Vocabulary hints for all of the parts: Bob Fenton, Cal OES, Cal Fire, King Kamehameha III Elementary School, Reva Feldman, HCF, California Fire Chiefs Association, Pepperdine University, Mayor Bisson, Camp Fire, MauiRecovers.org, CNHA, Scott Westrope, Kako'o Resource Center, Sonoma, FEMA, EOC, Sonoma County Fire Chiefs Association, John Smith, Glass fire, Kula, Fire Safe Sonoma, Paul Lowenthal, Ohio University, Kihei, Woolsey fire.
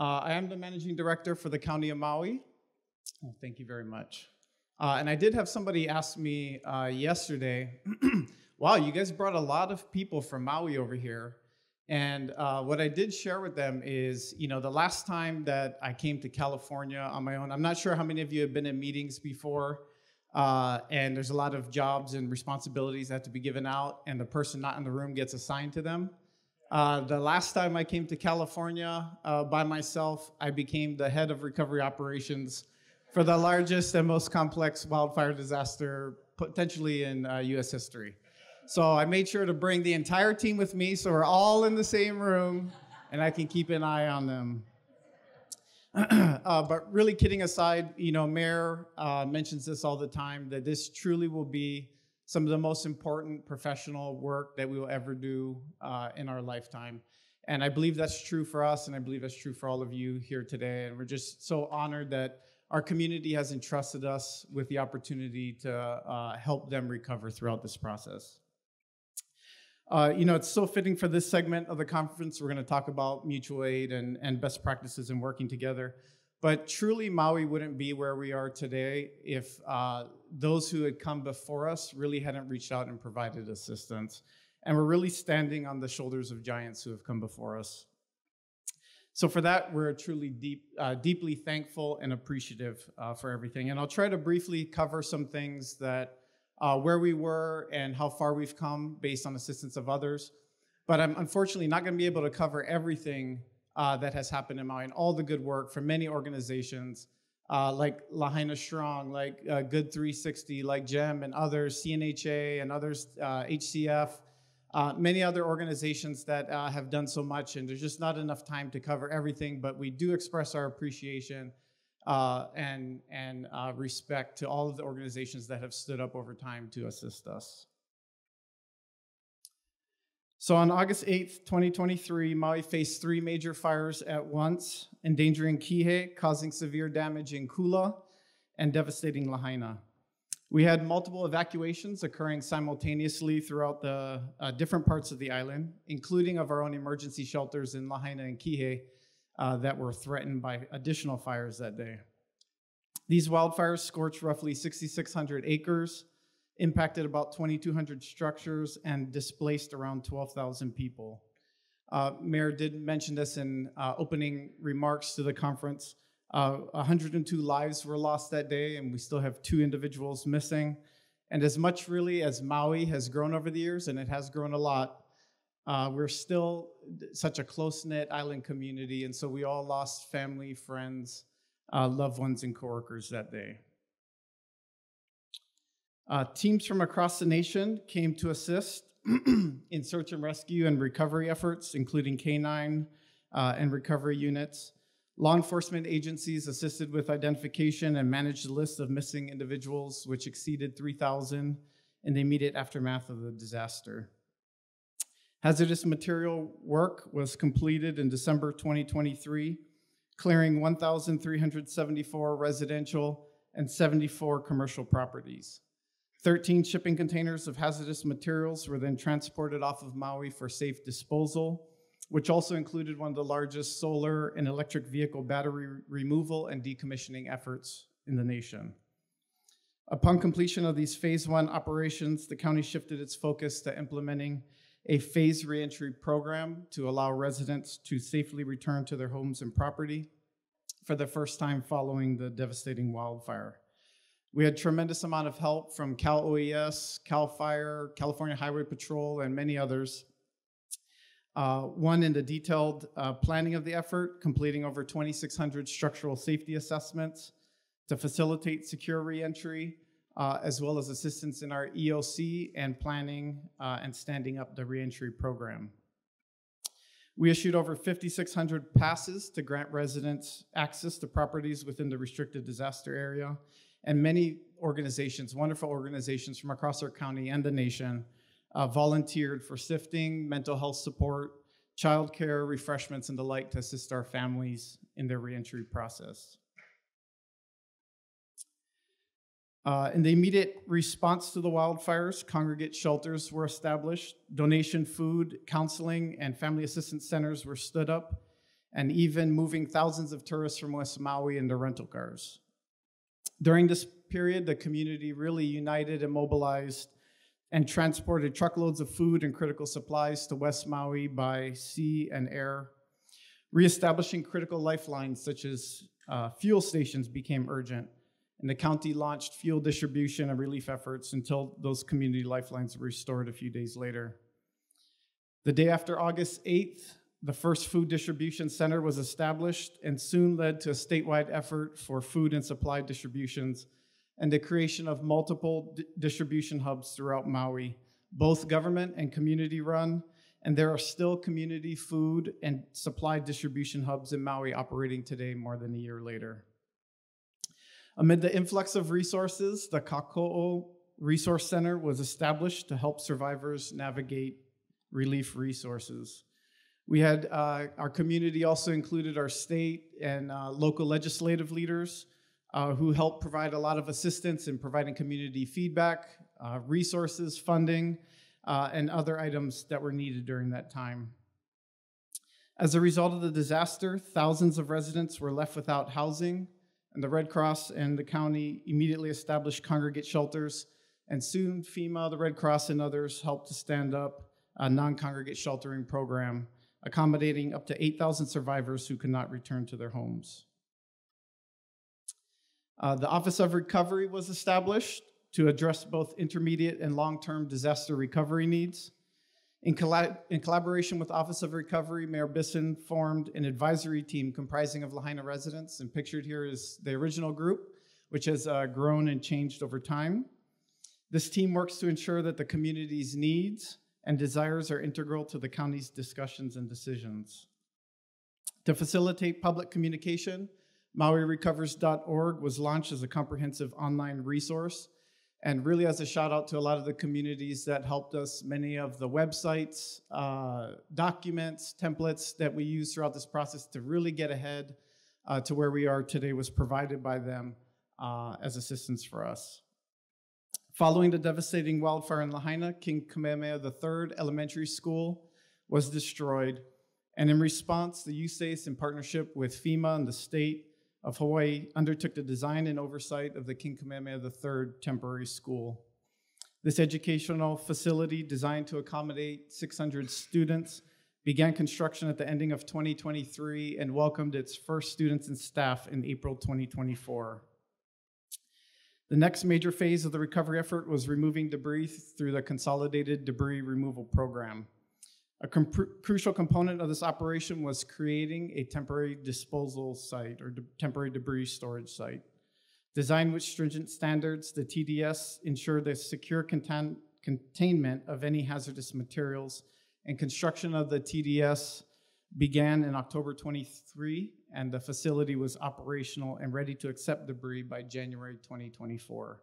I am the managing director for the County of Maui. Oh, thank you very much. And I did have somebody ask me yesterday, wow, you guys brought a lot of people from Maui over here. And what I did share with them is, you know, the last time that I came to California on my own, I'm not sure how many of you have been in meetings before, and there's a lot of jobs and responsibilities that have to be given out, and the person not in the room gets assigned to them. The last time I came to California by myself, I became the head of recovery operations for the largest and most complex wildfire disaster potentially in U.S. history. So I made sure to bring the entire team with me, so we're all in the same room, and I can keep an eye on them. But really kidding aside, you know, Mayor mentions this all the time, that this truly will be some of the most important professional work that we will ever do in our lifetime. And I believe that's true for us, and I believe that's true for all of you here today. And we're just so honored that our community has entrusted us with the opportunity to help them recover throughout this process. You know, it's so fitting for this segment of the conference. We're going to talk about mutual aid and best practices and working together. But truly, Maui wouldn't be where we are today if those who had come before us really hadn't reached out and provided assistance. And we're really standing on the shoulders of giants who have come before us. So for that, we're truly deeply thankful and appreciative for everything. And I'll try to briefly cover some things that where we were and how far we've come based on assistance of others. But I'm unfortunately not going to be able to cover everything that has happened in Maui and all the good work from many organizations like Lahaina Strong, like Good360, like GEM and others, CNHA and others, HCF, many other organizations that have done so much, and there's just not enough time to cover everything, but we do express our appreciation and respect to all of the organizations that have stood up over time to assist us. So on August 8th, 2023, Maui faced three major fires at once, endangering Kihei, causing severe damage in Kula, and devastating Lahaina. We had multiple evacuations occurring simultaneously throughout the different parts of the island, including of our own emergency shelters in Lahaina and Kihei, that were threatened by additional fires that day. These wildfires scorched roughly 6,600 acres, impacted about 2,200 structures, and displaced around 12,000 people. Mayor did mention this in opening remarks to the conference. 102 lives were lost that day, and we still have 2 individuals missing. And as much really as Maui has grown over the years, and it has grown a lot, we're still such a close-knit island community, and so we all lost family, friends, loved ones, and coworkers that day. Teams from across the nation came to assist in search and rescue and recovery efforts, including K-9 and recovery units. Law enforcement agencies assisted with identification and managed the list of missing individuals, which exceeded 3,000 in the immediate aftermath of the disaster. Hazardous material work was completed in December 2023, clearing 1,374 residential and 74 commercial properties. 13 shipping containers of hazardous materials were then transported off of Maui for safe disposal, which also included one of the largest solar and electric vehicle battery removal and decommissioning efforts in the nation. Upon completion of these phase one operations, the county shifted its focus to implementing a phased reentry program to allow residents to safely return to their homes and property for the first time following the devastating wildfire. We had a tremendous amount of help from Cal OES, Cal Fire, California Highway Patrol, and many others. One in the detailed planning of the effort, completing over 2,600 structural safety assessments to facilitate secure reentry, as well as assistance in our EOC and planning and standing up the reentry program. We issued over 5,600 passes to grant residents access to properties within the restricted disaster area, and many organizations, wonderful organizations from across our county and the nation, volunteered for sifting, mental health support, childcare, refreshments, and the like to assist our families in their reentry process. In the immediate response to the wildfires, congregate shelters were established, donation food, counseling, and family assistance centers were stood up, and even moving thousands of tourists from West Maui into rental cars. During this period, the community really united and mobilized and transported truckloads of food and critical supplies to West Maui by sea and air. Reestablishing critical lifelines such as fuel stations became urgent, and the county launched fuel distribution and relief efforts until those community lifelines were restored a few days later. The day after August 8th, the first food distribution center was established and soon led to a statewide effort for food and supply distributions and the creation of multiple distribution hubs throughout Maui, both government and community run, and there are still community food and supply distribution hubs in Maui operating today more than a year later. Amid the influx of resources, the Kako'o Resource Center was established to help survivors navigate relief resources. We had our community also included our state and local legislative leaders who helped provide a lot of assistance in providing community feedback, resources, funding, and other items that were needed during that time. As a result of the disaster, thousands of residents were left without housing, and the Red Cross and the county immediately established congregate shelters, and soon FEMA, the Red Cross, and others helped to stand up a non-congregate sheltering program, accommodating up to 8,000 survivors who could not return to their homes. The Office of Recovery was established to address both intermediate and long-term disaster recovery needs. In collaboration with Office of Recovery, Mayor Bisson formed an advisory team comprising of Lahaina residents, and pictured here is the original group, which has grown and changed over time. This team works to ensure that the community's needs and desires are integral to the county's discussions and decisions. To facilitate public communication, MauiRecovers.org was launched as a comprehensive online resource, and really as a shout out to a lot of the communities that helped us. Many of the websites, documents, templates that we use throughout this process to really get ahead to where we are today was provided by them as assistance for us. Following the devastating wildfire in Lahaina, King Kamehameha III Elementary School was destroyed, and in response, the USACE, in partnership with FEMA and the state of Hawaii, undertook the design and oversight of the King Kamehameha III Temporary School. This educational facility, designed to accommodate 600 students, began construction at the ending of 2023 and welcomed its first students and staff in April 2024. The next major phase of the recovery effort was removing debris through the Consolidated Debris Removal Program. A crucial component of this operation was creating a temporary disposal site or temporary debris storage site. Designed with stringent standards, the TDS ensured the secure containment of any hazardous materials, and construction of the TDS began in October 23, and the facility was operational and ready to accept debris by January 2024.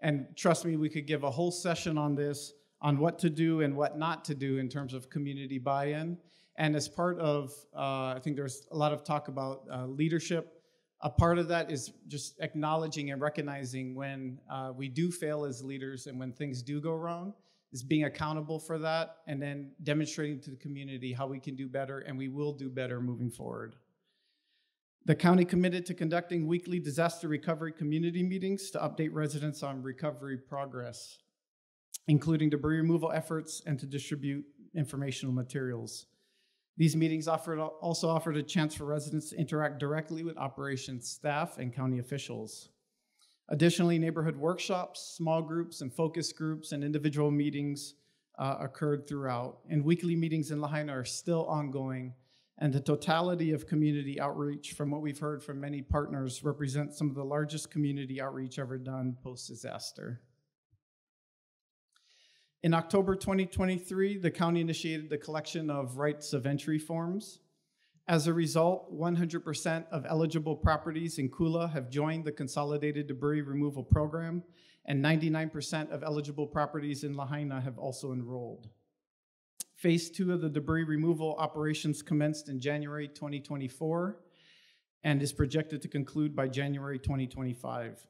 And trust me, we could give a whole session on this, on what to do and what not to do in terms of community buy-in. And as part of, I think there's a lot of talk about leadership. A part of that is just acknowledging and recognizing when we do fail as leaders and when things do go wrong, is being accountable for that and then demonstrating to the community how we can do better, and we will do better moving forward. The county committed to conducting weekly disaster recovery community meetings to update residents on recovery progress, including debris removal efforts, and to distribute informational materials. These meetings also offered a chance for residents to interact directly with operations staff and county officials. Additionally, neighborhood workshops, small groups, and focus groups, and individual meetings occurred throughout. And weekly meetings in Lahaina are still ongoing, and the totality of community outreach, from what we've heard from many partners, represents some of the largest community outreach ever done post-disaster. In October 2023, the county initiated the collection of rights of entry forms. As a result, 100% of eligible properties in Kula have joined the Consolidated Debris Removal Program, and 99% of eligible properties in Lahaina have also enrolled. Phase 2 of the debris removal operations commenced in January 2024 and is projected to conclude by January 2025.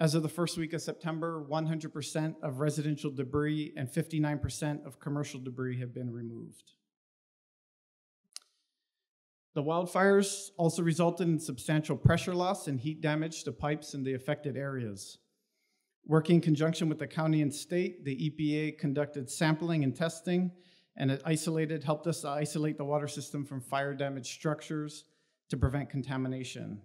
As of the first week of September, 100% of residential debris and 59% of commercial debris have been removed. The wildfires also resulted in substantial pressure loss and heat damage to pipes in the affected areas. Working in conjunction with the county and state, the EPA conducted sampling and testing, and it helped us isolate the water system from fire-damaged structures to prevent contamination.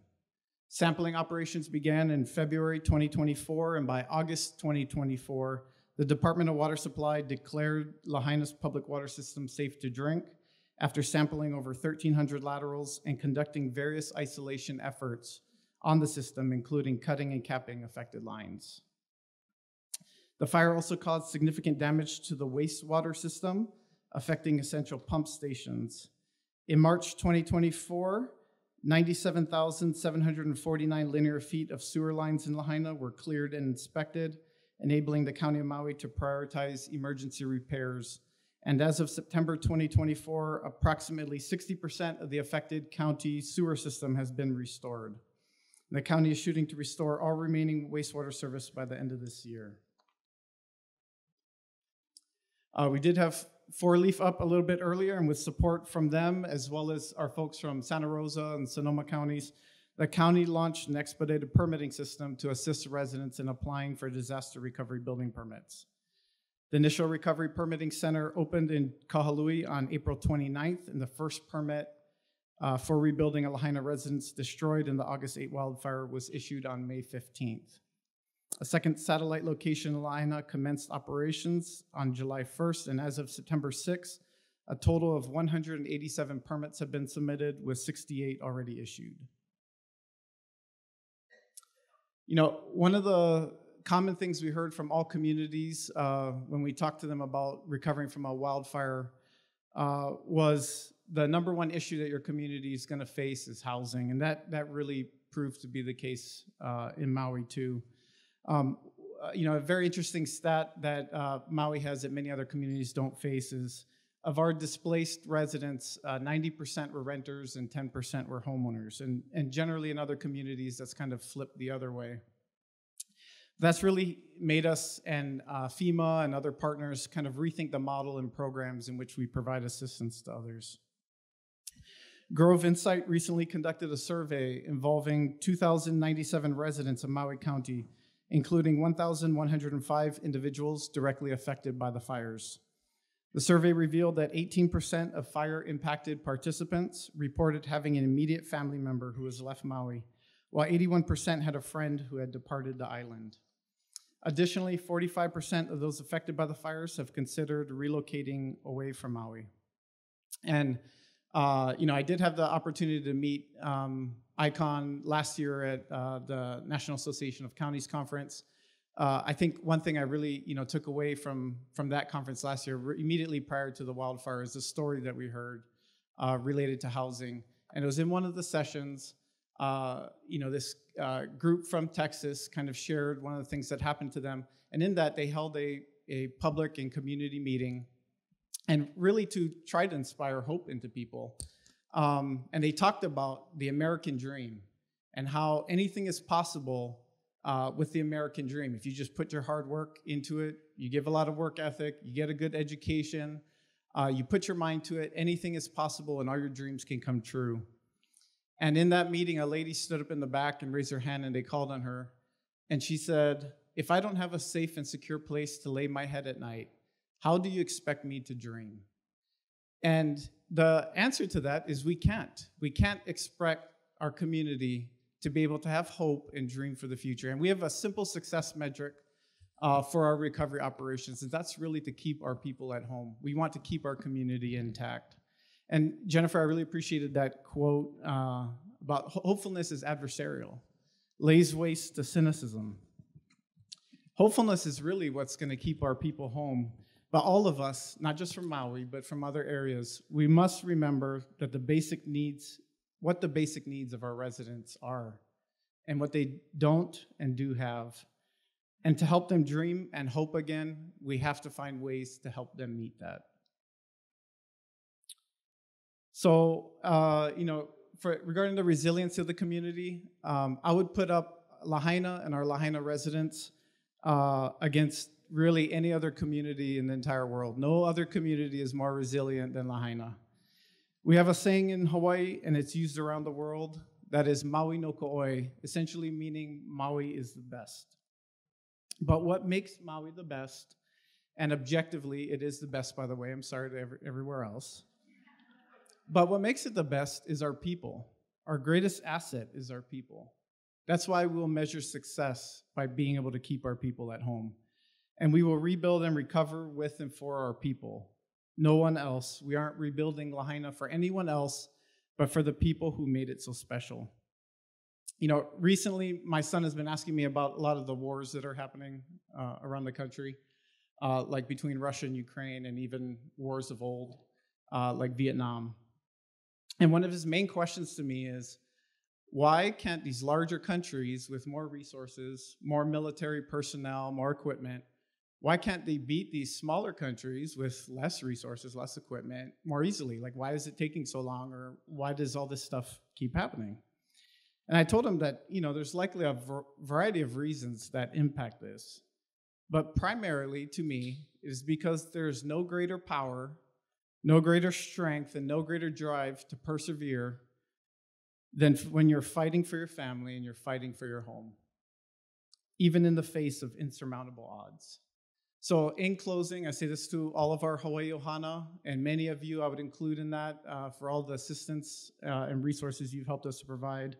Sampling operations began in February 2024, and by August 2024, the Department of Water Supply declared Lahaina's public water system safe to drink after sampling over 1,300 laterals and conducting various isolation efforts on the system, including cutting and capping affected lines. The fire also caused significant damage to the wastewater system, affecting essential pump stations. In March 2024, 97,749 linear feet of sewer lines in Lahaina were cleared and inspected, enabling the County of Maui to prioritize emergency repairs. And as of September 2024, approximately 60% of the affected county sewer system has been restored. The county is shooting to restore all remaining wastewater service by the end of this year. We did have Four Leaf up a little bit earlier, and with support from them, as well as our folks from Santa Rosa and Sonoma counties, the county launched an expedited permitting system to assist residents in applying for disaster recovery building permits. The initial recovery permitting center opened in Kahului on April 29th, and the first permit for rebuilding a Lahaina residence destroyed in the August 8 wildfire was issued on May 15th. A second satellite location in Lahaina commenced operations on July 1st, and as of September 6th, a total of 187 permits have been submitted, with 68 already issued. You know, one of the common things we heard from all communities when we talked to them about recovering from a wildfire was the number one issue that your community is going to face is housing, and that really proved to be the case in Maui too. You know, a very interesting stat that Maui has that many other communities don't face is of our displaced residents, 90% were renters and 10% were homeowners. And generally in other communities, that's kind of flipped the other way. That's really made us and FEMA and other partners kind of rethink the model and programs in which we provide assistance to others. Grove Insight recently conducted a survey involving 2,097 residents of Maui County, including 1,105 individuals directly affected by the fires. The survey revealed that 18% of fire-impacted participants reported having an immediate family member who has left Maui, while 81% had a friend who had departed the island. Additionally, 45% of those affected by the fires have considered relocating away from Maui. And, you know, I did have the opportunity to meet ICON last year at the National Association of Counties conference. I think one thing I really, took away from that conference last year, immediately prior to the wildfire, is the story that we heard related to housing. And it was in one of the sessions, you know, this group from Texas kind of shared one of the things that happened to them. And in that, they held a public and community meeting, and really to try to inspire hope into people. And they talked about the American dream and how anything is possible with the American dream. If you just put your hard work into it, you give a lot of work ethic, you get a good education, you put your mind to it, anything is possible and all your dreams can come true. And in that meeting, a lady stood up in the back and raised her hand, and they called on her. And she said, "If I don't have a safe and secure place to lay my head at night, how do you expect me to dream?" And the answer to that is we can't. We can't expect our community to be able to have hope and dream for the future. And we have a simple success metric for our recovery operations, and that's really to keep our people at home. We want to keep our community intact. And Jennifer, I really appreciated that quote about hopefulness is adversarial, lays waste to cynicism. Hopefulness is really what's going to keep our people home. But all of us, not just from Maui, but from other areas, we must remember that the basic needs, what the basic needs of our residents are and what they don't and do have. And to help them dream and hope again, we have to find ways to help them meet that. So, you know, regarding the resilience of the community, I would put up Lahaina and our Lahaina residents against really any other community in the entire world. No other community is more resilient than Lahaina. We have a saying in Hawaii, and it's used around the world, that is Maui no ko'oi, essentially meaning Maui is the best. But what makes Maui the best, and objectively, it is the best, by the way, I'm sorry to everywhere else, but what makes it the best is our people. Our greatest asset is our people. That's why we'll measure success by being able to keep our people at home. And we will rebuild and recover with and for our people. No one else. We aren't rebuilding Lahaina for anyone else, but for the people who made it so special. You know, recently my son has been asking me about a lot of the wars that are happening around the country, like between Russia and Ukraine, and even wars of old, like Vietnam. And one of his main questions to me is, why can't these larger countries with more resources, more military personnel, more equipment, why can't they beat these smaller countries with less resources, less equipment, more easily? Like, why is it taking so long, or why does all this stuff keep happening? And I told him that, you know, there's likely a variety of reasons that impact this. But primarily, to me, it is because there's no greater power, no greater strength, and no greater drive to persevere than when you're fighting for your family and you're fighting for your home, even in the face of insurmountable odds. So in closing, I say this to all of our Hawaii Ohana, and many of you I would include in that for all the assistance and resources you've helped us to provide.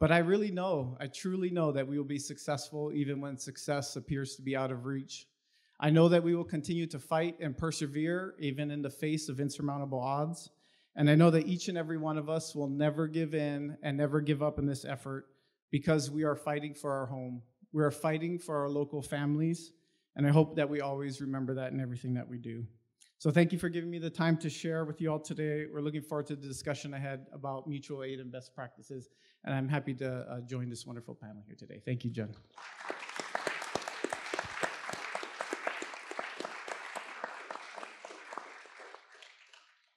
But I really know, I truly know that we will be successful even when success appears to be out of reach. I know that we will continue to fight and persevere even in the face of insurmountable odds. And I know that each and every one of us will never give in and never give up in this effort, because we are fighting for our home. We are fighting for our local families. And I hope that we always remember that in everything that we do. So thank you for giving me the time to share with you all today. We're looking forward to the discussion ahead about mutual aid and best practices, and I'm happy to join this wonderful panel here today. Thank you, Jen.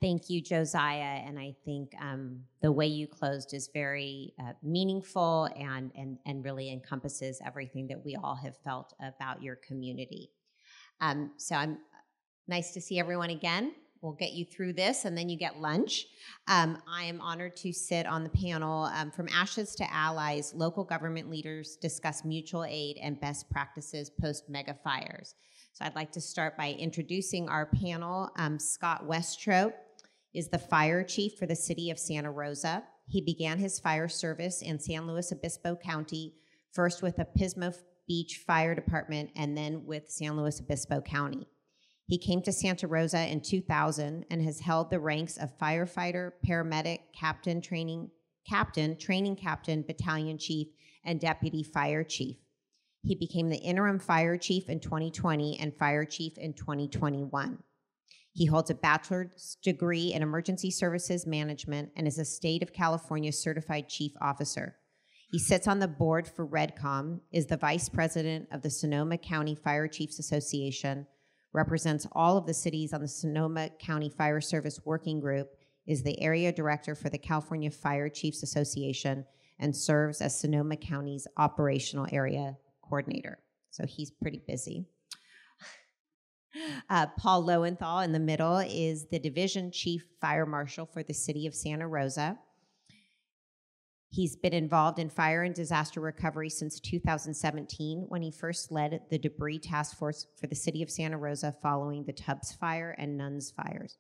Thank you, Josiah, and I think the way you closed is very meaningful and really encompasses everything that we all have felt about your community. Nice to see everyone again. We'll get you through this, and then you get lunch. I am honored to sit on the panel, From Ashes to Allies, Local Government Leaders Discuss Mutual Aid and Best Practices Post-Mega Fires. So I'd like to start by introducing our panel. Scott Westrope is the fire chief for the city of Santa Rosa. He began his fire service in San Luis Obispo County, first with the Pismo Beach Fire Department and then with San Luis Obispo County. He came to Santa Rosa in 2000 and has held the ranks of firefighter, paramedic, captain, training captain, battalion chief, and deputy fire chief. He became the interim fire chief in 2020 and fire chief in 2021. He holds a bachelor's degree in emergency services management and is a state of California certified chief officer. He sits on the board for REDCOM, is the vice president of the Sonoma County Fire Chiefs Association, represents all of the cities on the Sonoma County Fire Service Working Group, is the area director for the California Fire Chiefs Association, and serves as Sonoma County's operational area coordinator. So he's pretty busy. Paul Lowenthal in the middle is the division chief fire marshal for the city of Santa Rosa. He's been involved in fire and disaster recovery since 2017, when he first led the debris task force for the city of Santa Rosa following the Tubbs Fire and Nuns fires.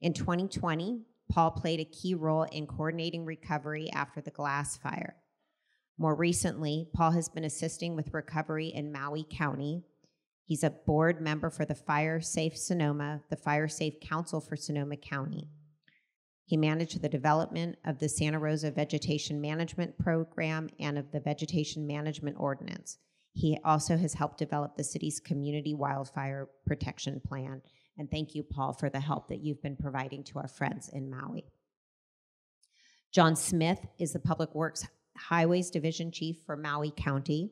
In 2020, Paul played a key role in coordinating recovery after the Glass Fire. More recently, Paul has been assisting with recovery in Maui County. He's a board member for the Fire Safe Sonoma, the Fire Safe Council for Sonoma County. He managed the development of the Santa Rosa Vegetation Management Program and of the Vegetation Management Ordinance. He also has helped develop the city's community wildfire protection plan. And thank you, Paul, for the help that you've been providing to our friends in Maui. John Smith is the Public Works Highways Division Chief for Maui County.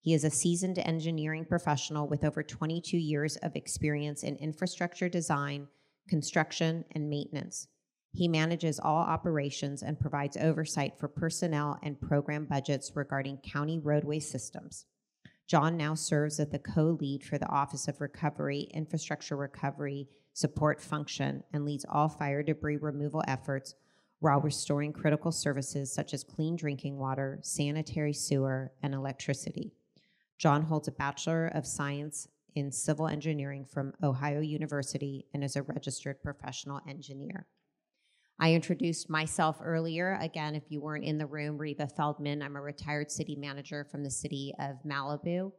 He is a seasoned engineering professional with over 22 years of experience in infrastructure design, construction, and maintenance. He manages all operations and provides oversight for personnel and program budgets regarding county roadway systems. John now serves as the co-lead for the Office of Recovery, Infrastructure Recovery, support function and leads all fire debris removal efforts while restoring critical services such as clean drinking water, sanitary sewer, and electricity. John holds a Bachelor of Science in Civil Engineering from Ohio University and is a registered professional engineer. I introduced myself earlier. Again, if you weren't in the room, Reba Feldman. I'm a retired city manager from the city of Malibu.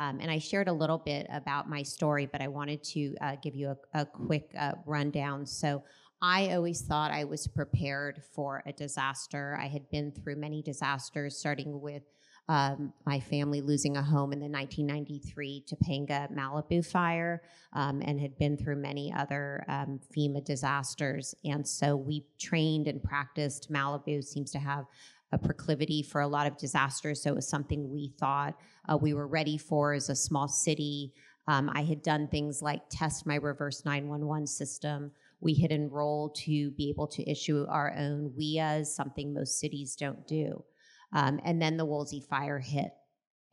And I shared a little bit about my story, but I wanted to give you a quick rundown. So I always thought I was prepared for a disaster. I had been through many disasters, starting with my family losing a home in the 1993 Topanga Malibu fire, and had been through many other FEMA disasters. And so we trained and practiced. Malibu seems to have a proclivity for a lot of disasters, so it was something we thought we were ready for as a small city. I had done things like test my reverse 911 system. We had enrolled to be able to issue our own WIAs, something most cities don't do. And then the Woolsey fire hit,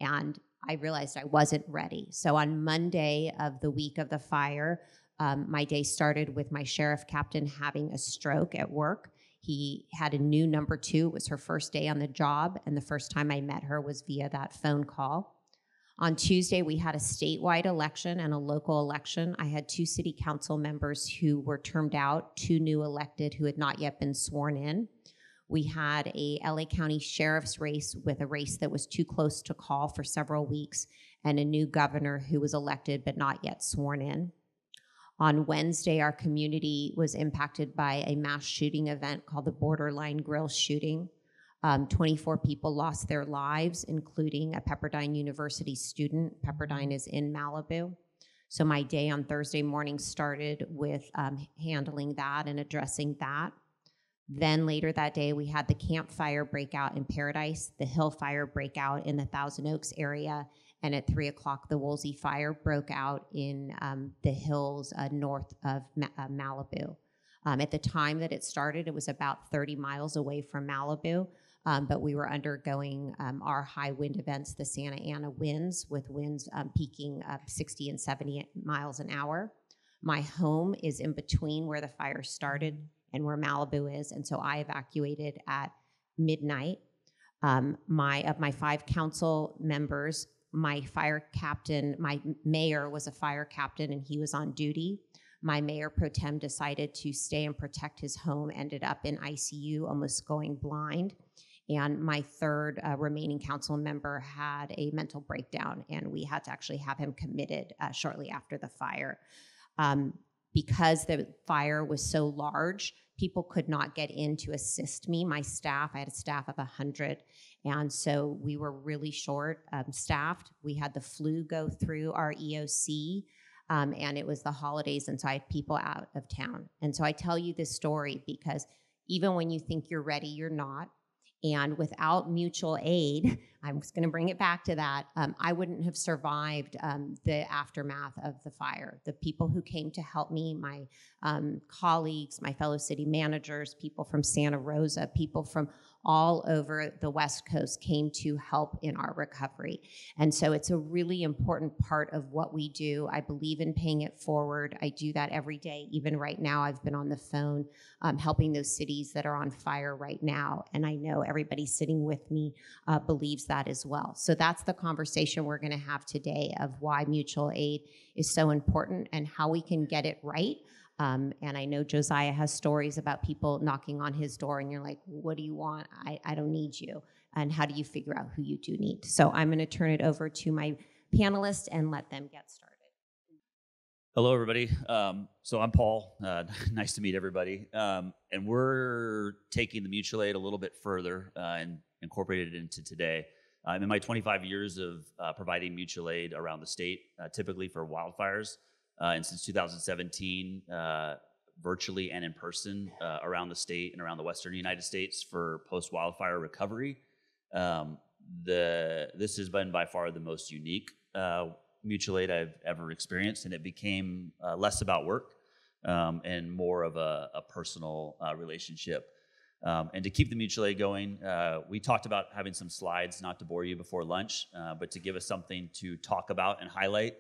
and I realized I wasn't ready. So on Monday of the week of the fire, my day started with my sheriff captain having a stroke at work. He had a new number two. It was her first day on the job, and the first time I met her was via that phone call. On Tuesday, we had a statewide election and a local election. I had 2 city council members who were termed out, 2 new elected who had not yet been sworn in. We had a LA County sheriff's race with a race that was too close to call for several weeks, and a new governor who was elected but not yet sworn in. On Wednesday, our community was impacted by a mass shooting event called the Borderline Grill shooting. 24 people lost their lives, including a Pepperdine University student. Pepperdine is in Malibu. So my day on Thursday morning started with handling that and addressing that. Then later that day, we had the Camp Fire breakout in Paradise, the Hill Fire breakout in the Thousand Oaks area, and at 3 o'clock, the Woolsey fire broke out in the hills north of Malibu. At the time that it started, it was about 30 miles away from Malibu, but we were undergoing our high wind events, the Santa Ana winds, with winds peaking up 60 and 70 miles an hour. My home is in between where the fire started and where Malibu is, and so I evacuated at midnight. Of my 5 council members, my fire captain, my mayor was a fire captain, and he was on duty. My mayor pro tem decided to stay and protect his home, ended up in ICU, almost going blind. And my 3rd remaining council member had a mental breakdown, and we had to actually have him committed shortly after the fire. Because the fire was so large, people could not get in to assist me. My staff, I had a staff of 100, and so we were really short staffed. We had the flu go through our EOC, and it was the holidays, and so I had people out of town. And so I tell you this story because even when you think you're ready, you're not. And without mutual aid, I'm just going to bring it back to that, I wouldn't have survived the aftermath of the fire. The people who came to help me, my colleagues, my fellow city managers, people from Santa Rosa, people from all over the West Coast came to help in our recovery. And so it's a really important part of what we do. I believe in paying it forward. I do that every day. Even right now, I've been on the phone helping those cities that are on fire right now. And I know everybody sitting with me believes that as well. So that's the conversation we're going to have today of why mutual aid is so important and how we can get it right. And I know Josiah has stories about people knocking on his door and you're like, what do you want? I don't need you. And how do you figure out who you do need? So I'm going to turn it over to my panelists and let them get started. Hello, everybody. So I'm Paul. Nice to meet everybody. And we're taking the mutual aid a little bit further and incorporated it into today. In my 25 years of providing mutual aid around the state, typically for wildfires, and since 2017, virtually and in person around the state and around the western United States for post-wildfire recovery. This has been by far the most unique mutual aid I've ever experienced, and it became less about work and more of a personal relationship. And to keep the mutual aid going, we talked about having some slides, not to bore you before lunch, but to give us something to talk about and highlight.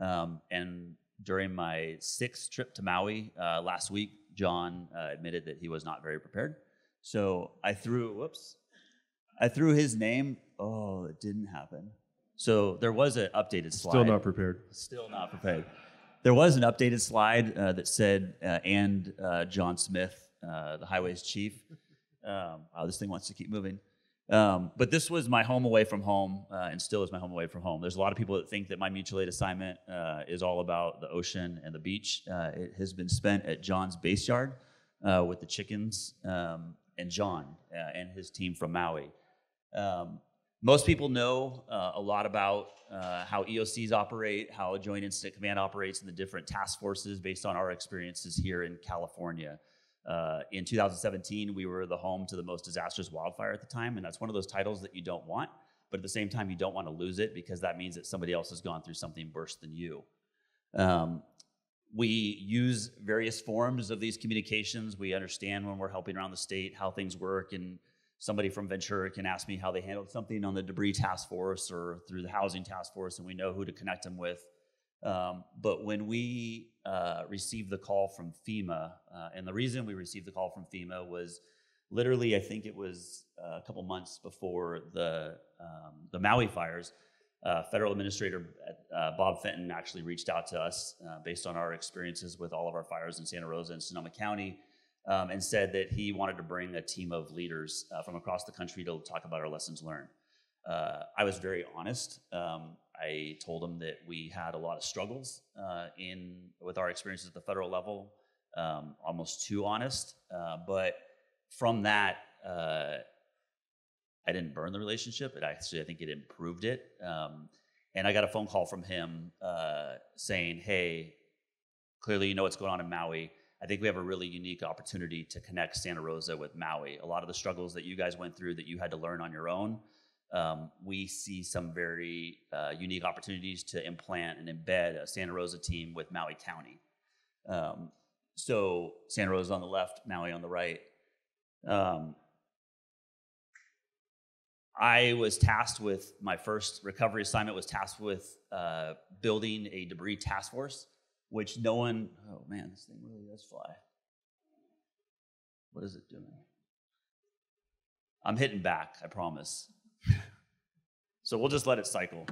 And during my 6th trip to Maui last week, John admitted that he was not very prepared. So I threw, whoops, I threw his name. Oh, it didn't happen. So there was an updated slide. Still not prepared. Still not prepared. There was an updated slide that said, and John Smith, the highways chief. Wow, this thing wants to keep moving. But this was my home away from home, and still is my home away from home. There's a lot of people that think that my mutual aid assignment is all about the ocean and the beach. It has been spent at John's base yard with the chickens and John and his team from Maui. Most people know a lot about how EOCs operate, how Joint Incident Command operates, and the different task forces based on our experiences here in California. In 2017, we were the home to the most disastrous wildfire at the time, and that's one of those titles that you don't want, but at the same time, you don't want to lose it because that means that somebody else has gone through something worse than you. We use various forms of these communications. We understand when we're helping around the state how things work, and somebody from Ventura can ask me how they handled something on the debris task force or through the housing task force, and we know who to connect them with. But when we received the call from FEMA, and the reason we received the call from FEMA was literally, I think it was a couple months before the Maui fires, Federal Administrator Bob Fenton actually reached out to us based on our experiences with all of our fires in Santa Rosa and Sonoma County, and said that he wanted to bring a team of leaders from across the country to talk about our lessons learned. I was very honest. I told him that we had a lot of struggles with our experiences at the federal level, almost too honest. But from that, I didn't burn the relationship. It actually, I think it improved it. And I got a phone call from him saying, hey, clearly you know what's going on in Maui. I think we have a really unique opportunity to connect Santa Rosa with Maui. A lot of the struggles that you guys went through that you had to learn on your own, we see some very unique opportunities to implant and embed a Santa Rosa team with Maui County. So Santa Rosa on the left, Maui on the right. I was tasked with, my first recovery assignment was tasked with building a debris task force, which no one, oh man, this thing really does fly. What is it doing? I'm hitting back, I promise. So we'll just let it cycle.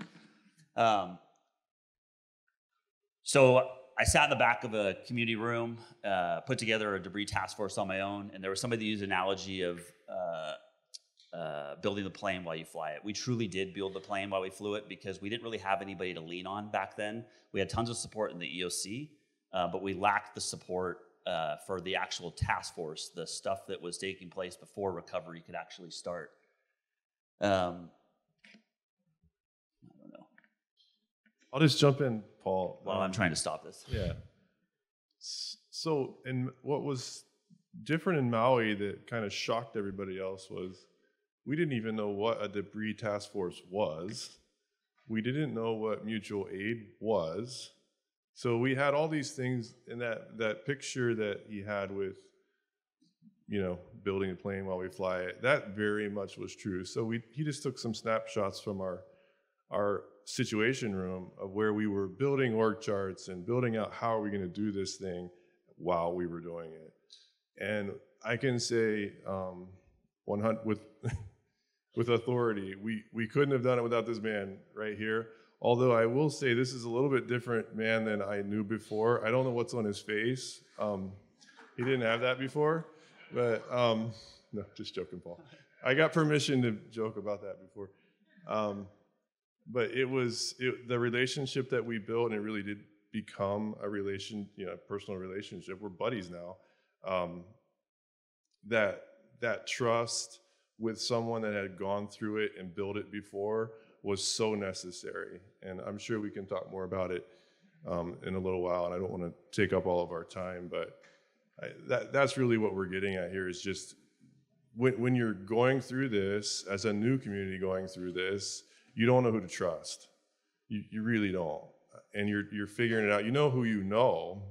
So I sat in the back of a community room, put together a debris task force on my own, and there was somebody that used an analogy of building the plane while you fly it. We truly did build the plane while we flew it because we didn't really have anybody to lean on back then. We had tons of support in the EOC, but we lacked the support for the actual task force, the stuff that was taking place before recovery could actually start. I don't know. I'll just jump in, Paul. While I'm trying to stop this. Yeah. So, and what was different in Maui that kind of shocked everybody else was we didn't even know what a debris task force was. We didn't know what mutual aid was. So we had all these things in that picture that he had with, you know, building a plane while we fly it. That very much was true. So he just took some snapshots from our situation room of where we were building org charts and building out how are we going to do this thing while we were doing it. And I can say 100 with authority, we couldn't have done it without this man right here. Although I will say this is a little bit different man than I knew before. I don't know what's on his face. He didn't have that before. But no, just joking, Paul. I got permission to joke about that before. But it was the relationship that we built, and it really did become a personal relationship. We're buddies now. That trust with someone that had gone through it and built it before was so necessary. And I'm sure we can talk more about it in a little while. And I don't want to take up all of our time, but. That's really what we're getting at here is just when you're going through this, as a new community going through this, you don't know who to trust. You really don't. And you're figuring it out. You know who you know,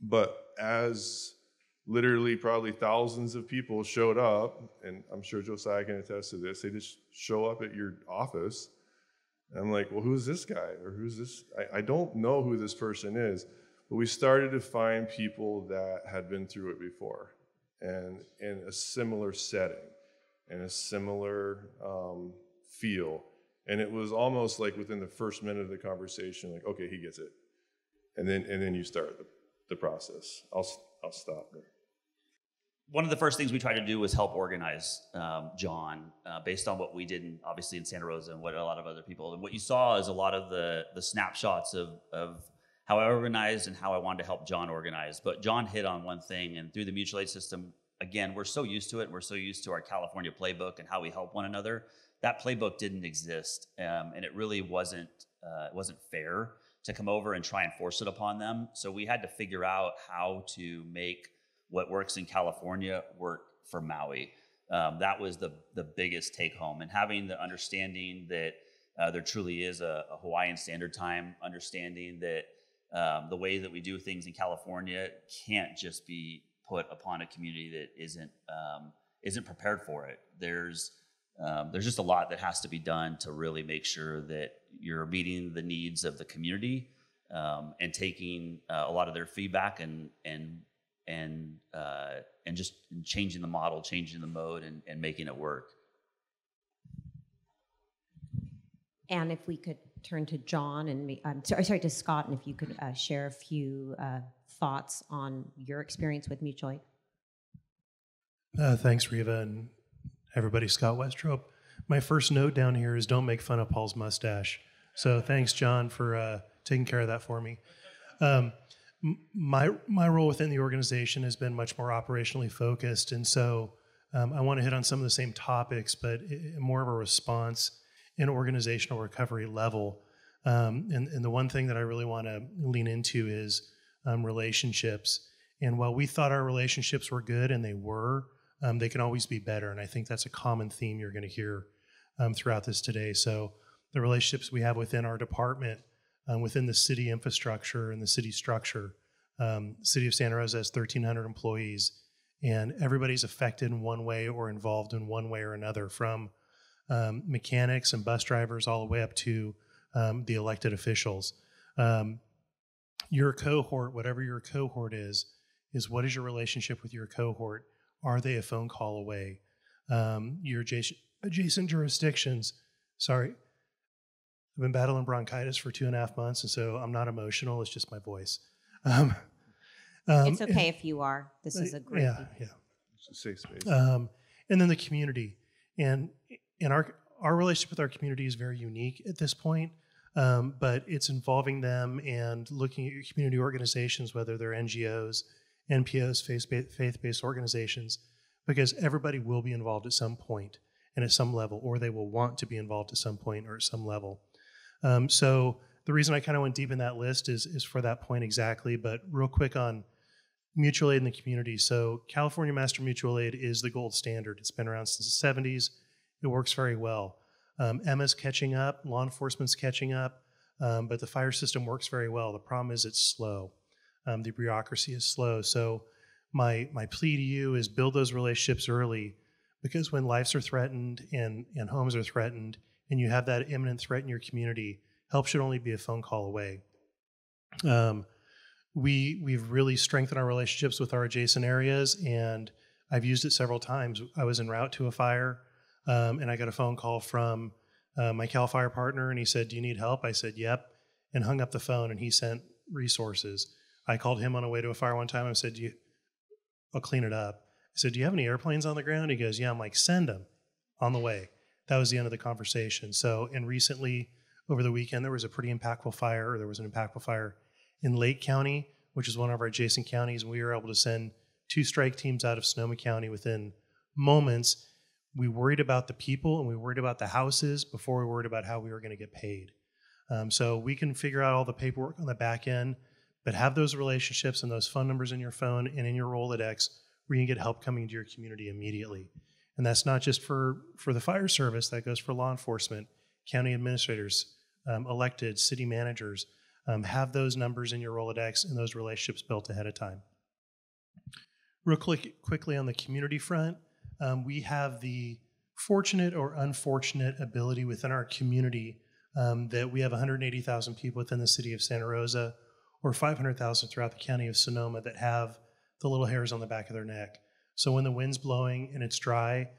but as literally probably thousands of people showed up, and I'm sure Josiah can attest to this, they just show up at your office And I'm like, well, who's this guy? Or who's this? I don't know who this person is. But we started to find people that had been through it before and in a similar setting and a similar feel. And it was almost like within the first minute of the conversation, like, okay, he gets it. And then you start the process. I'll stop there. One of the first things we tried to do was help organize John based on what we did, obviously in Santa Rosa and what a lot of other people. And what you saw is a lot of the snapshots of how I organized and how I wanted to help John organize. But John hit on one thing, and through the mutual aid system, again, we're so used to it. We're so used to our California playbook and how we help one another. That playbook didn't exist, and it really wasn't fair to come over and try and force it upon them. So we had to figure out how to make what works in California work for Maui. That was the biggest take home, and having the understanding that there truly is a Hawaiian Standard Time, understanding that the way that we do things in California can't just be put upon a community that isn't prepared for it. There's just a lot that has to be done to really make sure that you're meeting the needs of the community and taking a lot of their feedback and just changing the model, changing the mode, and making it work. And if we could turn to John and me, sorry, to Scott, and if you could share a few thoughts on your experience with mutual aid. Thanks, Riva, and everybody. Scott Westrope. My first note down here is don't make fun of Paul's mustache. So thanks, John, for taking care of that for me. My role within the organization has been much more operationally focused, and so I want to hit on some of the same topics, but more of a response and organizational recovery level. And the one thing that I really want to lean into is relationships. And while we thought our relationships were good, and they were, they can always be better. And I think that's a common theme you're going to hear throughout this today. So the relationships we have within our department, within the city infrastructure and the city structure. City of Santa Rosa has 1,300 employees, and everybody's affected in one way or involved in one way or another, from mechanics and bus drivers all the way up to the elected officials. Your cohort, whatever your cohort is what is your relationship with your cohort? Are they a phone call away? Your adjacent jurisdictions, sorry, I've been battling bronchitis for 2.5 months, and so I'm not emotional. It's just my voice. It's okay if you are. This is a great thing. Yeah. It's a safe space. And then the community. And our relationship with our community is very unique at this point, but it's involving them and looking at your community organizations, whether they're NGOs, NPOs, faith-based organizations, because everybody will be involved at some point and at some level, or they will want to be involved at some point or at some level. So the reason I kind of went deep in that list is for that point exactly, but real quick on mutual aid in the community. So California Master Mutual Aid is the gold standard. It's been around since the 70s. It works very well. EMMA's catching up, law enforcement's catching up, but the fire system works very well. The problem is it's slow. The bureaucracy is slow. So my plea to you is build those relationships early, because when lives are threatened and homes are threatened, and you have that imminent threat in your community, help should only be a phone call away. We've really strengthened our relationships with our adjacent areas, and I've used it several times. I was en route to a fire, and I got a phone call from my Cal Fire partner, and he said, "Do you need help?" I said, "Yep," and hung up the phone, and he sent resources. I called him on the way to a fire one time. I said, "I'll clean it up." I said, "Do you have any airplanes on the ground?" He goes, "Yeah." I'm like, "Send them on the way." That was the end of the conversation. So, and recently, over the weekend, there was an impactful fire in Lake County, which is one of our adjacent counties. We were able to send 2 strike teams out of Sonoma County within moments. We worried about the people, and we worried about the houses before we worried about how we were going to get paid. So we can figure out all the paperwork on the back end, but have those relationships and those phone numbers in your phone and in your Rolodex where you can get help coming to your community immediately. And that's not just for the fire service, that goes for law enforcement, county administrators, elected, city managers. Have those numbers in your Rolodex and those relationships built ahead of time. Real quickly on the community front, we have the fortunate or unfortunate ability within our community that we have 180,000 people within the city of Santa Rosa or 500,000 throughout the county of Sonoma that have the little hairs on the back of their neck. So when the wind's blowing and it's dry,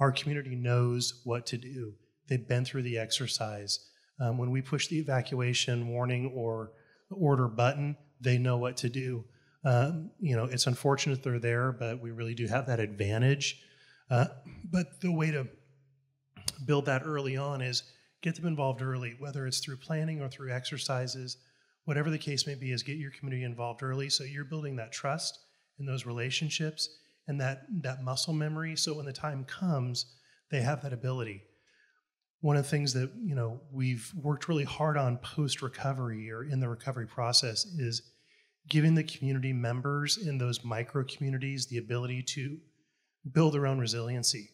our community knows what to do. They've been through the exercise. When we push the evacuation warning or order button, they know what to do. You know, it's unfortunate they're there, but we really do have that advantage. But the way to build that early on is get them involved early, whether it's through planning or through exercises, whatever the case may be, is get your community involved early so you're building that trust and those relationships and that muscle memory, so when the time comes, they have that ability. One of the things that, you know, we've worked really hard on post-recovery or in the recovery process is giving the community members in those micro communities the ability to build their own resiliency.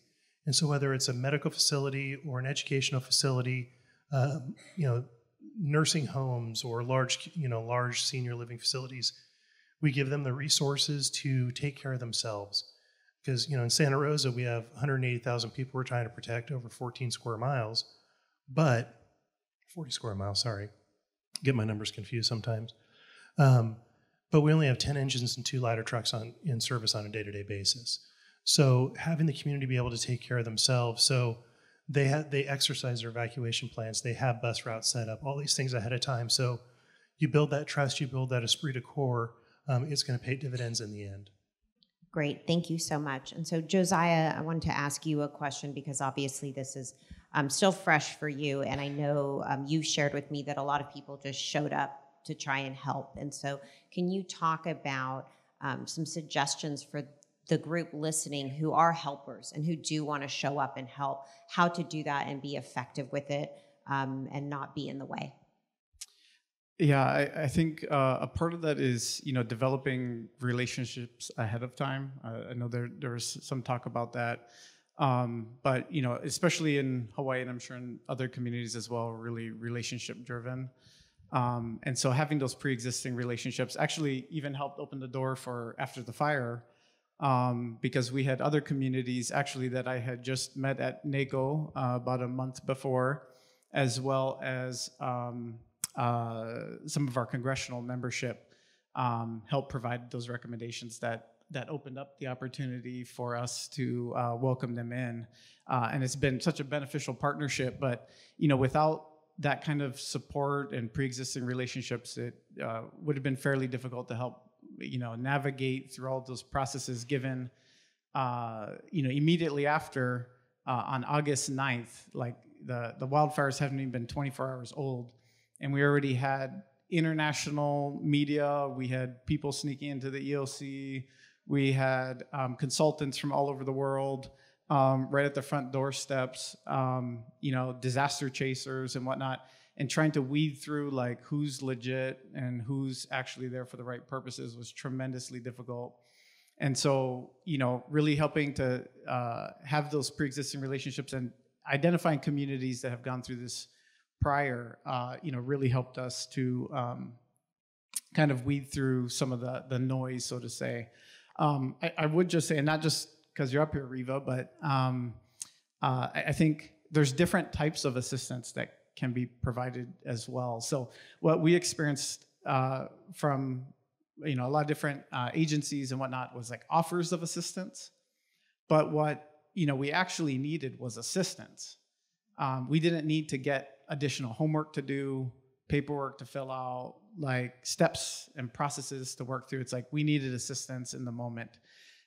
And so whether it's a medical facility or an educational facility, you know, nursing homes or large, you know, large senior living facilities, we give them the resources to take care of themselves. Because, you know, in Santa Rosa, we have 180,000 people we're trying to protect over 40 square miles, sorry. Get my numbers confused sometimes. But we only have 10 engines and 2 ladder trucks in service on a day-to-day basis. So having the community be able to take care of themselves, so they exercise their evacuation plans, they have bus routes set up, all these things ahead of time. So you build that trust, you build that esprit de corps, it's going to pay dividends in the end. Great. Thank you so much. And so, Josiah, I wanted to ask you a question because obviously this is still fresh for you. And I know you shared with me that a lot of people just showed up to try and help. And so can you talk about some suggestions for the group listening who are helpers and who do want to show up and help, how to do that and be effective with it and not be in the way? Yeah, I think a part of that is, you know, developing relationships ahead of time. I know there was some talk about that, but, you know, especially in Hawaii and I'm sure in other communities as well, really relationship driven. And so having those pre-existing relationships actually even helped open the door for after the fire because we had other communities actually that I had just met at NACO about a month before, as well as some of our congressional membership helped provide those recommendations that opened up the opportunity for us to welcome them in. And it's been such a beneficial partnership, but, you know, without that kind of support and pre-existing relationships, it would have been fairly difficult to help, you know, navigate through all those processes given, you know, immediately after on August 9th, like the wildfires haven't even been 24 hours old. And we already had international media, we had people sneaking into the EOC, we had consultants from all over the world right at the front doorsteps, you know, disaster chasers and whatnot, and trying to weed through like who's legit and who's actually there for the right purposes was tremendously difficult. And so, you know, really helping to have those pre-existing relationships and identifying communities that have gone through this prior, you know, really helped us to kind of weed through some of the noise, so to say. I would just say, and not just because you're up here, Reva, but I think there's different types of assistance that can be provided as well. So what we experienced from, you know, a lot of different agencies and whatnot was like offers of assistance. But what, you know, we actually needed was assistance. We didn't need to get additional homework to do, paperwork to fill out, like steps and processes to work through. It's like we needed assistance in the moment.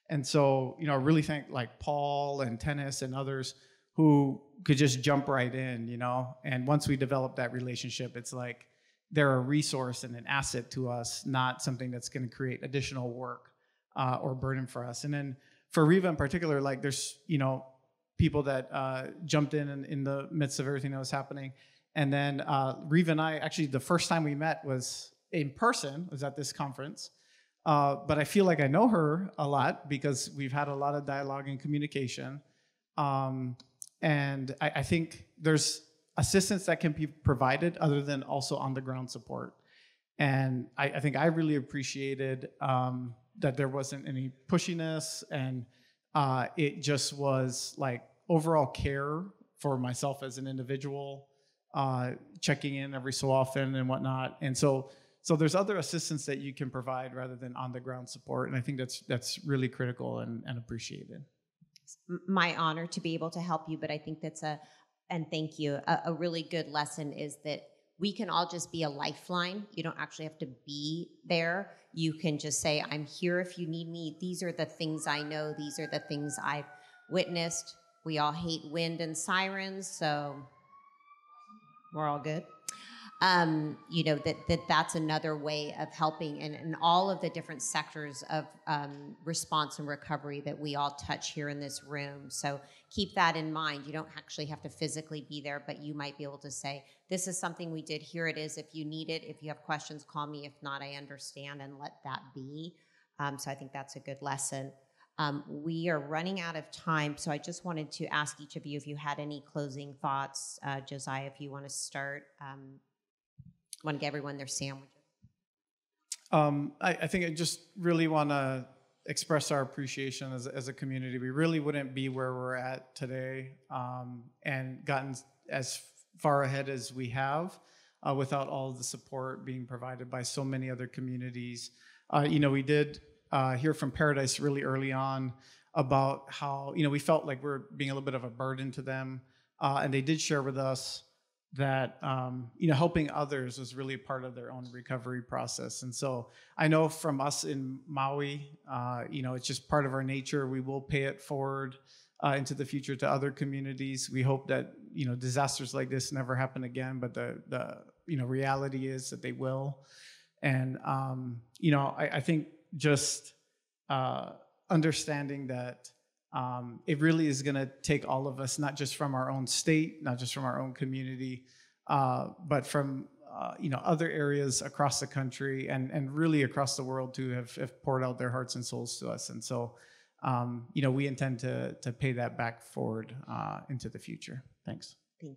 And so, you know, I really thank like Paul and Tennis and others who could just jump right in, you know, and once we develop that relationship, it's like they're a resource and an asset to us, not something that's going to create additional work or burden for us. And then for Reva in particular, like there's, you know, people that jumped in the midst of everything that was happening. And then Reva and I, actually the first time we met was in person, was at this conference. But I feel like I know her a lot because we've had a lot of dialogue and communication. And I think there's assistance that can be provided other than also on the ground support. And I think I really appreciated that there wasn't any pushiness and it just was like overall care for myself as an individual checking in every so often and whatnot. And so there's other assistance that you can provide rather than on the ground support. And I think that's really critical and appreciated. It's my honor to be able to help you, but I think that's a really good lesson is that we can all just be a lifeline. You don't actually have to be there. You can just say, I'm here if you need me. These are the things I know. These are the things I've witnessed. We all hate wind and sirens, so we're all good. That's another way of helping in all of the different sectors of response and recovery that we all touch here in this room. So keep that in mind. You don't actually have to physically be there, but you might be able to say, this is something we did. Here it is. If you need it, if you have questions, call me. If not, I understand, and let that be. So I think that's a good lesson. We are running out of time, so I just wanted to ask each of you if you had any closing thoughts. Josiah, if you want to start. Want to give everyone their sandwiches. I think I just really want to express our appreciation as a community. We really wouldn't be where we're at today and gotten as far ahead as we have without all of the support being provided by so many other communities. We did hear from Paradise really early on about how, we felt like we're being a little bit of a burden to them. And they did share with us that helping others was really part of their own recovery process. And so I know from us in Maui, it's just part of our nature. We will pay it forward into the future to other communities. We hope that, disasters like this never happen again, but the reality is that they will. And, I think just understanding that it really is going to take all of us, not just from our own state, not just from our own community, but from, other areas across the country and really across the world too have poured out their hearts and souls to us. And so, we intend to pay that back forward into the future. Thanks. Thank you.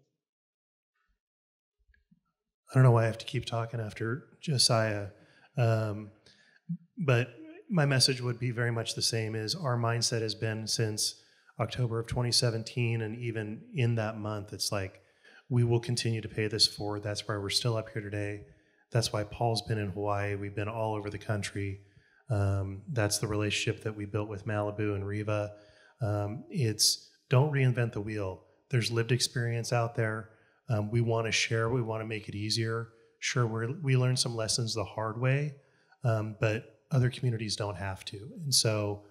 I don't know why I have to keep talking after Josiah, but my message would be very much the same. Is our mindset has been since October of 2017, and even in that month, it's like, we will continue to pay this forward. That's why we're still up here today. That's why Paul's been in Hawaii. We've been all over the country. That's the relationship that we built with Malibu and Riva. It's don't reinvent the wheel. There's lived experience out there. We want to share. We want to make it easier. Sure, we learned some lessons the hard way, but other communities don't have to. And so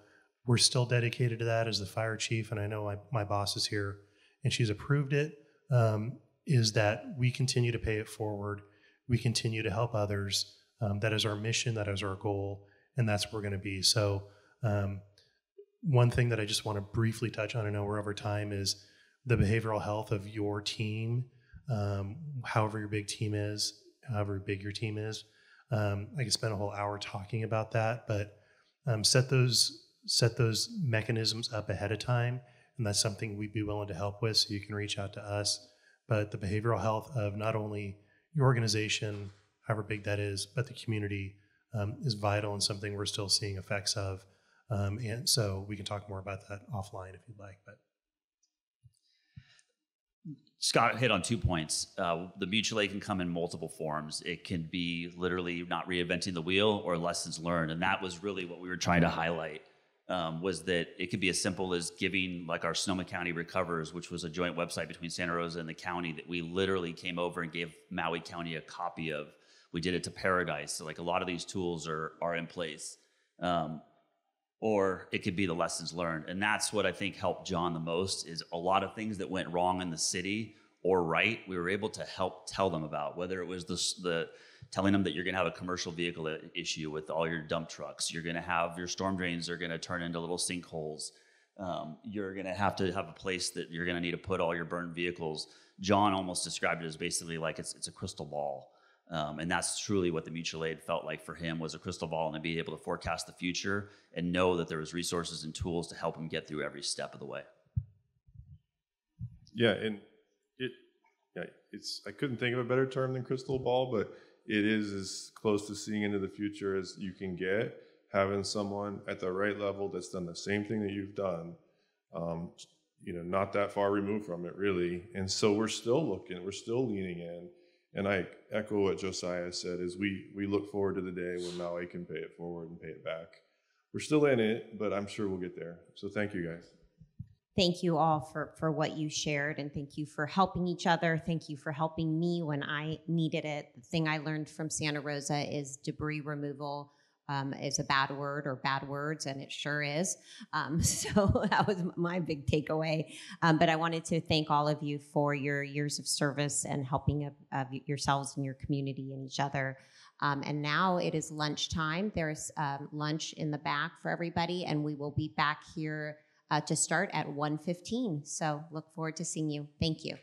we're still dedicated to that as the fire chief. And I know my boss is here and she's approved it, is that we continue to pay it forward. We continue to help others. That is our mission. That is our goal. And that's where we're going to be. So one thing that I just want to briefly touch on, I know we're over time, is the behavioral health of your team, however big your team is. I could spend a whole hour talking about that, but set those mechanisms up ahead of time, and that's something we'd be willing to help with, so you can reach out to us. But the behavioral health of not only your organization, however big that is, but the community is vital and something we're still seeing effects of. And so we can talk more about that offline if you'd like. But Scott hit on 2 points. The mutual aid can come in multiple forms. It can be literally not reinventing the wheel or lessons learned. And that was really what we were trying to highlight, was that it could be as simple as giving, like our Sonoma County Recovers, which was a joint website between Santa Rosa and the county that we literally came over and gave Maui County a copy of. We did it to Paradise. So like a lot of these tools are in place. Or it could be the lessons learned. And that's what I think helped John the most, is a lot of things that went wrong in the city or right, we were able to help tell them about, whether it was the telling them that you're gonna have a commercial vehicle issue with all your dump trucks, you're gonna have your storm drains are gonna turn into little sinkholes, you're gonna have to have a place that you're gonna need to put all your burned vehicles. John almost described it as basically like it's a crystal ball. And that's truly what the mutual aid felt like for him, was a crystal ball, and being able to forecast the future and know that there was resources and tools to help him get through every step of the way. Yeah, and it's I couldn't think of a better term than crystal ball, but it is as close to seeing into the future as you can get, having someone at the right level that's done the same thing that you've done, you know, not that far removed from it, really. And so we're still looking, we're still leaning in. And I echo what Josiah said, is we look forward to the day when Maui can pay it forward and pay it back. We're still in it, but I'm sure we'll get there. So thank you, guys. Thank you all for what you shared, and thank you for helping each other. Thank you for helping me when I needed it. The thing I learned from Santa Rosa is debris removal is a bad word, or bad words, and it sure is. So that was my big takeaway. But I wanted to thank all of you for your years of service and helping of yourselves and your community and each other. And now it is lunchtime. There's lunch in the back for everybody, and we will be back here to start at 1:15. So look forward to seeing you. Thank you.